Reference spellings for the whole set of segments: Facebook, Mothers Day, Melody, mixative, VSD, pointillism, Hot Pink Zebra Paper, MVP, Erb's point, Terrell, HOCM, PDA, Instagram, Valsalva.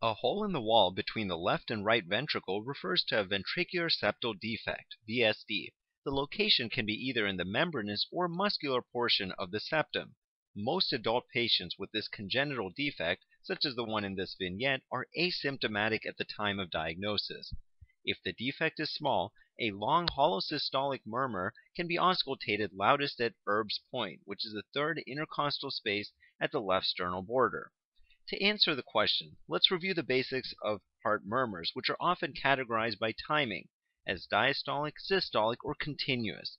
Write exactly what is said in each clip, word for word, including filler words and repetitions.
A hole in the wall between the left and right ventricle refers to a ventricular septal defect, V S D. The location can be either in the membranous or muscular portion of the septum. Most adult patients with this congenital defect, such as the one in this vignette, are asymptomatic at the time of diagnosis. If the defect is small, a long holosystolic murmur can be auscultated loudest at Erb's point, which is the third intercostal space at the left sternal border. To answer the question, let's review the basics of heart murmurs, which are often categorized by timing as diastolic, systolic, or continuous.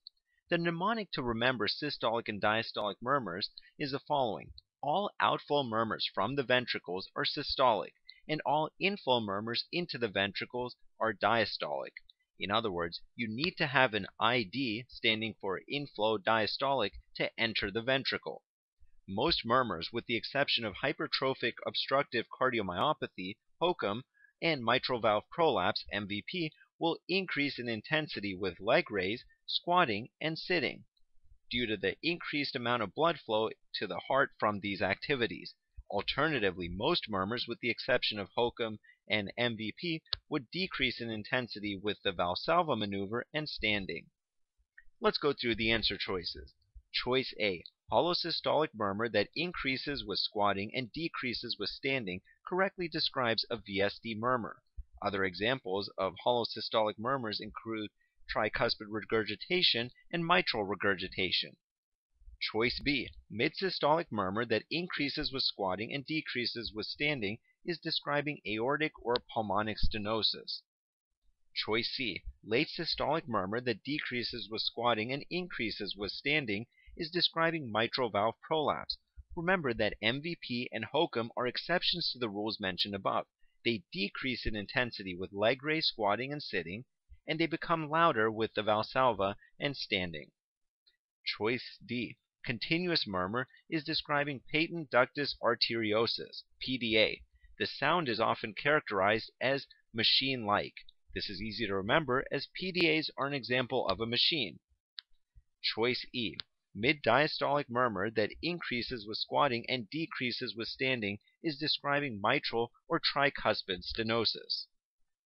The mnemonic to remember systolic and diastolic murmurs is the following. All outflow murmurs from the ventricles are systolic, and all inflow murmurs into the ventricles are diastolic. In other words, you need to have an I D standing for inflow diastolic to enter the ventricle. Most murmurs, with the exception of hypertrophic obstructive cardiomyopathy, H O C M, and mitral valve prolapse, M V P, will increase in intensity with leg raise, squatting, and sitting due to the increased amount of blood flow to the heart from these activities. Alternatively, most murmurs, with the exception of H O C M and M V P, would decrease in intensity with the Valsalva maneuver and standing. Let's go through the answer choices. Choice A. Holosystolic murmur that increases with squatting and decreases with standing correctly describes a V S D murmur. Other examples of holosystolic murmurs include tricuspid regurgitation and mitral regurgitation. Choice B. Midsystolic murmur that increases with squatting and decreases with standing is describing aortic or pulmonic stenosis. Choice C. Late systolic murmur that decreases with squatting and increases with standing is describing mitral valve prolapse. Remember that M V P and H O C M are exceptions to the rules mentioned above. They decrease in intensity with leg raise, squatting, and sitting, and they become louder with the Valsalva and standing. Choice D. Continuous murmur is describing patent ductus arteriosus, P D A. The sound is often characterized as machine-like. This is easy to remember as P D As are an example of a machine. Choice E. Mid-diastolic murmur that increases with squatting and decreases with standing is describing mitral or tricuspid stenosis.